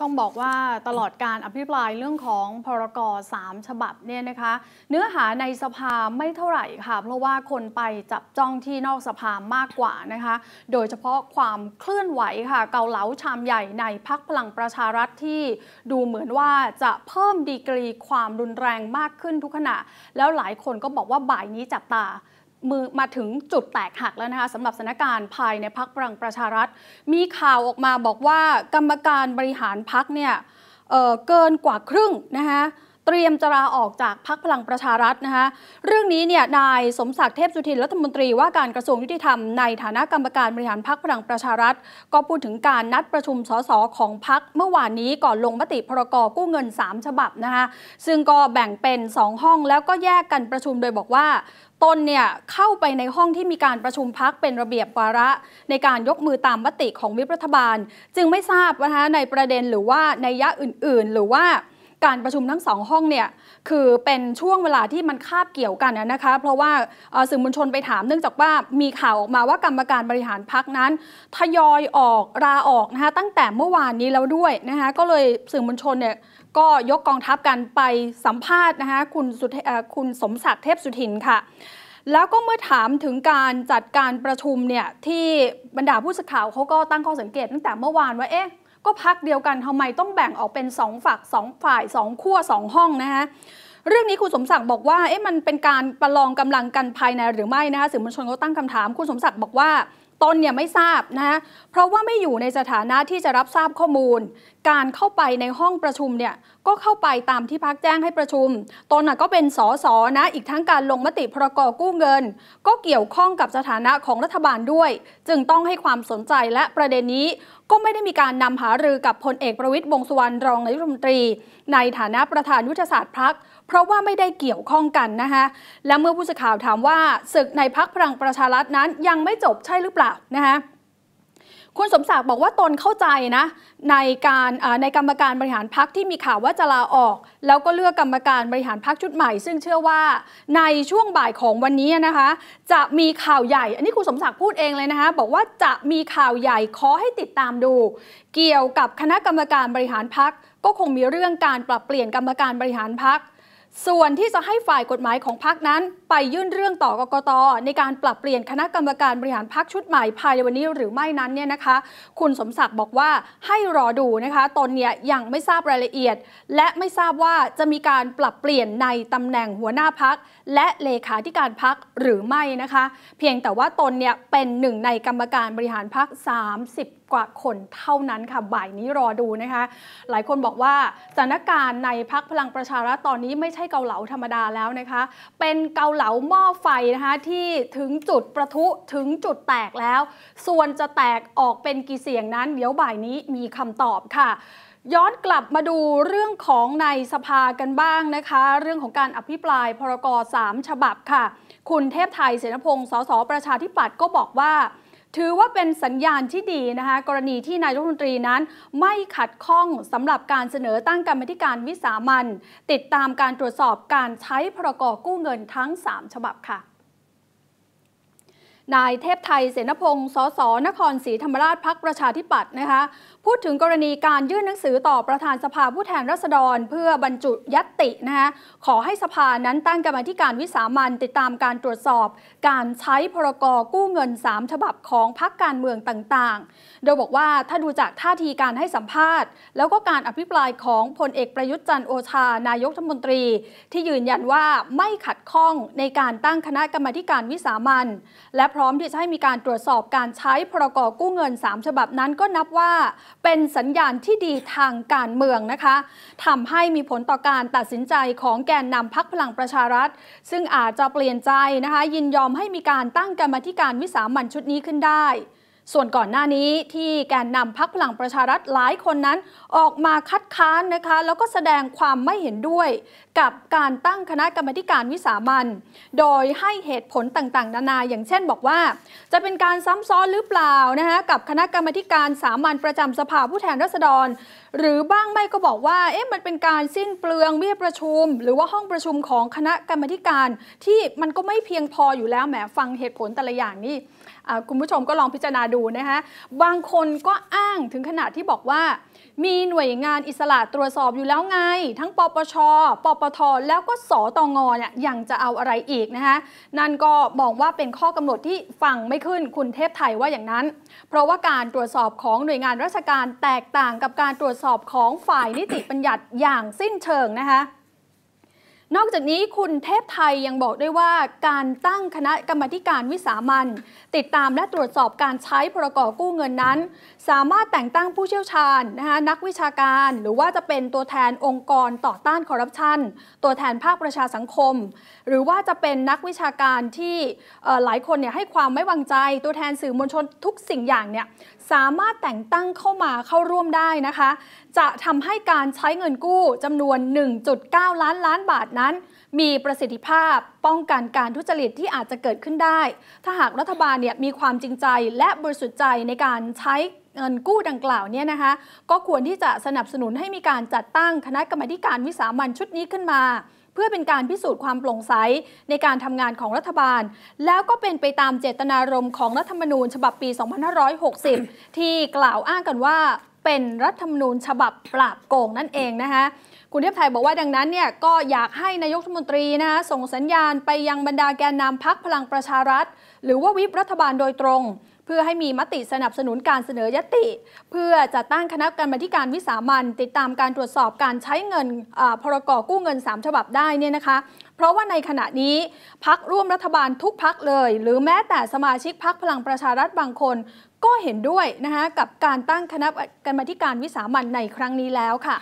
ต้องบอกว่าตลอดการอภิปรายเรื่องของพรก3ฉบับเนี่ยนะคะเนื้อหาในสภาไม่เท่าไหร่ค่ะเพราะว่าคนไปจับจ้องที่นอกสภามากกว่านะคะโดยเฉพาะความเคลื่อนไหวค่ะเกาเหลาชามใหญ่ในพรรคพลังประชารัฐที่ดูเหมือนว่าจะเพิ่มดีกรีความรุนแรงมากขึ้นทุกขณะแล้วหลายคนก็บอกว่าบ่ายนี้จับตามือมาถึงจุดแตกหักแล้วนะคะสำหรับสถานการณ์ภายในพรรคพลังประชารัฐมีข่าวออกมาบอกว่ากรรมการบริหารพรรคเนี่ยเกินกว่าครึ่งนะคะเตรียมจะลาออกจากพรรคพลังประชารัฐนะคะเรื่องนี้เนี่ยนายสมศักดิ์เทพสุทินรัฐมนตรีว่าการกระทรวงยุติธรรมในฐานะกรรมการบริหารพรรคพลังประชารัฐก็พูดถึงการนัดประชุมสสของพรรคเมื่อวานนี้ก่อนลงมติพรกกู้เงิน3ฉบับนะคะซึ่งก็แบ่งเป็น2ห้องแล้วก็แยกกันประชุมโดยบอกว่าตนเนี่ยเข้าไปในห้องที่มีการประชุมพรรคเป็นระเบียบวาระในการยกมือตามมติของวิปรัฐบาลจึงไม่ทราบนะคะในประเด็นหรือว่าในยะอื่นๆหรือว่าการประชุมทั้ง2ห้องเนี่ยคือเป็นช่วงเวลาที่มันคาบเกี่ยวกันนะคะเพราะว่าสื่อมวลชนไปถามเนื่องจากว่ามีข่าวออกมาว่ากรรมการบริหารพรรคนั้นทยอยออกลาออกนะคะตั้งแต่เมื่อวานนี้แล้วด้วยนะคะก็เลยสื่อมวลชนเนี่ยก็ยกกองทัพกันไปสัมภาษณ์นะคะคุณสมศักดิ์เทพสุทินค่ะแล้วก็เมื่อถามถึงการจัดการประชุมเนี่ยที่บรรดาผู้สื่อข่าวเขาก็ตั้งข้อสังเกตตั้งแต่เมื่อวานว่าเอ๊ะก็พรรคเดียวกันทำไมต้องแบ่งออกเป็น2ฝัก2ฝ่าย2ขั้ว2ห้องนะคะเรื่องนี้คุณสมศักดิ์บอกว่าเอ๊ะมันเป็นการประลองกำลังกันภายในหรือไม่นะคะสื่อมวลชนเขาตั้งคำถามคุณสมศักดิ์บอกว่าตนเนี่ยไม่ทราบนะเพราะว่าไม่อยู่ในสถานะที่จะรับทราบข้อมูลการเข้าไปในห้องประชุมเนี่ยก็เข้าไปตามที่พรรคแจ้งให้ประชุมตนก็เป็นสสนะอีกทั้งการลงมติพรกกู้เงินก็เกี่ยวข้องกับสถานะของรัฐบาลด้วยจึงต้องให้ความสนใจและประเด็นนี้ก็ไม่ได้มีการนำหารือกับพลเอกประวิตรวงษ์สุวรรณรองนายกรัฐมนตรีในฐานะประธานยุทธศาสตร์พรรคเพราะว่าไม่ได้เกี่ยวข้องกันนะคะและเมื่อผู้สื่อข่าวถามว่าศึกในพรรคพลังประชารัฐนั้นยังไม่จบใช่หรือเปล่านะคะคุณสมศักดิ์บอกว่าตนเข้าใจนะในกรรมการบริหารพรรคที่มีข่าวว่าจะลาออกแล้วก็เลือกกรรมการบริหารพรรคชุดใหม่ซึ่งเชื่อว่าในช่วงบ่ายของวันนี้นะคะจะมีข่าวใหญ่อันนี้คุณสมศักดิ์พูดเองเลยนะคะบอกว่าจะมีข่าวใหญ่ขอให้ติดตามดูเกี่ยวกับคณะกรรมการบริหารพรรคก็คงมีเรื่องการปรับเปลี่ยนกรรมการบริหารพรรคส่วนที่จะให้ฝ่ายกฎหมายของพรรคนั้นไปยื่นเรื่องต่อกกต.ในการปรับเปลี่ยนคณะกรรมการบริหารพรรคชุดใหม่ภายในวันนี้หรือไม่นั้นเนี่ยนะคะคุณสมศักดิ์บอกว่าให้รอดูนะคะตนเนี่ยยังไม่ทราบรายละเอียดและไม่ทราบว่าจะมีการปรับเปลี่ยนในตำแหน่งหัวหน้าพรรคและเลขาธิการพรรคหรือไม่นะคะเพียงแต่ว่าตนเนี่ยเป็นหนึ่งในกรรมการบริหารพรรค30กว่าคนเท่านั้นค่ะบ่ายนี้รอดูนะคะหลายคนบอกว่าสถานการณ์ในพรรคพลังประชารัฐตอนนี้ไม่ใช่เกาเหลาธรรมดาแล้วนะคะเป็นเกาเหลาหม้อไฟนะคะที่ถึงจุดประทุถึงจุดแตกแล้วส่วนจะแตกออกเป็นกี่เสียงนั้นเดี๋ยวบ่ายนี้มีคำตอบค่ะย้อนกลับมาดูเรื่องของในสภากันบ้างนะคะเรื่องของการอภิปรายพรก3ฉบับค่ะคุณเทพไทยเสนพงศ์สสประชาธิปัตย์ก็บอกว่าถือว่าเป็นสัญญาณที่ดีนะคะกรณีที่นายกรัฐมนตรีนั้นไม่ขัดข้องสำหรับการเสนอตั้งกรรมการวิสามัญติดตามการตรวจสอบการใช้พรกกู้เงินทั้ง3ฉบับค่ะนายเทพไทยเสนพงศ์สสนครศรีธรรมราชพรรคประชาธิปัตย์นะคะพูดถึงกรณีการยื่นหนังสือต่อประธานสภาผู้แทนราษฎรเพื่อบรรจุญัตตินะคะขอให้สภานั้นตั้งกรรมการวิสามัญติดตามการตรวจสอบการใช้พรกกู้เงิน3ฉบับของพรรคการเมืองต่างๆโดยบอกว่าถ้าดูจากท่าทีการให้สัมภาษณ์แล้วก็การอภิปรายของพลเอกประยุทธ์จันทร์โอชานายกรัฐมนตรีที่ยืนยันว่าไม่ขัดข้องในการตั้งคณะกรรมการวิสามัญและพร้อมที่จะให้มีการตรวจสอบการใช้พรกกู้เงิน3ฉบับนั้นก็นับว่าเป็นสัญญาณที่ดีทางการเมืองนะคะทำให้มีผลต่อการตัดสินใจของแกนนำพรรคพลังประชารัฐซึ่งอาจจะเปลี่ยนใจนะคะยินยอมให้มีการตั้งกรรมการวิสามัญชุดนี้ขึ้นได้ส่วนก่อนหน้านี้ที่แกนนำพรรคพลังประชารัฐหลายคนนั้นออกมาคัดค้านนะคะแล้วก็แสดงความไม่เห็นด้วยกับการตั้งคณะกรรมการวิสามัญโดยให้เหตุผลต่างๆนานาอย่างเช่นบอกว่าจะเป็นการซ้ำซ้อนหรือเปล่านะคะกับคณะกรรมการสามัญประจำสภาผู้แทนราษฎรหรือบ้างไม่ก็บอกว่าเอ๊ะมันเป็นการสิ้นเปลืองเบี้ยประชุมหรือว่าห้องประชุมของคณะกรรมการที่มันก็ไม่เพียงพออยู่แล้วแหมฟังเหตุผลแต่ละอย่างนี่ คุณผู้ชมก็ลองพิจารณาดูนะคะบางคนก็อ้างถึงขนาดที่บอกว่ามีหน่วยงานอิสระตรวจสอบอยู่แล้วไงทั้งปปช.ปปท.แล้วก็สตง.เนี่ยยังจะเอาอะไรอีกนะคะนั่นก็มองว่าเป็นข้อกำหนดที่ฟังไม่ขึ้นคุณเทพไทยว่าอย่างนั้นเพราะว่าการตรวจสอบของหน่วยงานราชการแตกต่างกับการตรวจสอบของฝ่ายนิติบัญญัติอย่างสิ้นเชิงนะคะนอกจากนี้คุณเทพไทยยังบอกด้วยว่าการตั้งคณะกรรมการวิสามัญติดตามและตรวจสอบการใช้พรบกู้เงินนั้นสามารถแต่งตั้งผู้เชี่ยวชาญนะคะนักวิชาการหรือว่าจะเป็นตัวแทนองค์กรต่อต้านคอร์รัปชันตัวแทนภาคประชาสังคมหรือว่าจะเป็นนักวิชาการที่หลายคนเนี่ยให้ความไม่วางใจตัวแทนสื่อมวลชนทุกสิ่งอย่างเนี่ยสามารถแต่งตั้งเข้าร่วมได้นะคะจะทำให้การใช้เงินกู้จำนวน 1.9 ล้านบาทนั้นมีประสิทธิภาพป้องกันการทุจริตที่อาจจะเกิดขึ้นได้ถ้าหากรัฐบาลเนี่ยมีความจริงใจและบริสุทธิ์ใจในการใช้เงินกู้ดังกล่าวเนี่ยนะคะก็ควรที่จะสนับสนุนให้มีการจัดตั้งคณะกรรมการวิสามัญชุดนี้ขึ้นมาเพื่อเป็นการพิสูจน์ความโปร่งใสในการทำงานของรัฐบาลแล้วก็เป็นไปตามเจตนารมณ์ของรัฐธรรมนูญฉบับปี 2560 ที่กล่าวอ้างกันว่าเป็นรัฐธรรมนูญฉบับปราบโกงนั่นเองนะคะคุณเทพไทยบอกว่าดังนั้นเนี่ยก็อยากให้นายกรัฐมนตรีนะคะส่งสัญญาณไปยังบรรดาแกนนำพรรคพลังประชารัฐหรือว่าวิปรัฐบาลโดยตรงเพื่อให้มีมติสนับสนุนการเสนอยติเพื่อจะตั้งคณะกรรมการวิสามัญติดตามการตรวจสอบการใช้เงินพรบกู้เงิน3ฉบับได้เนี่ยนะคะเพราะว่าในขณะนี้พรรคร่วมรัฐบาลทุกพรรคเลยหรือแม้แต่สมาชิกพรรคพลังประชารัฐบางคนก็เห็นด้วยนะคะกับการตั้งคณะกรรมการวิสามัญในครั้งนี้แล้วค่ะ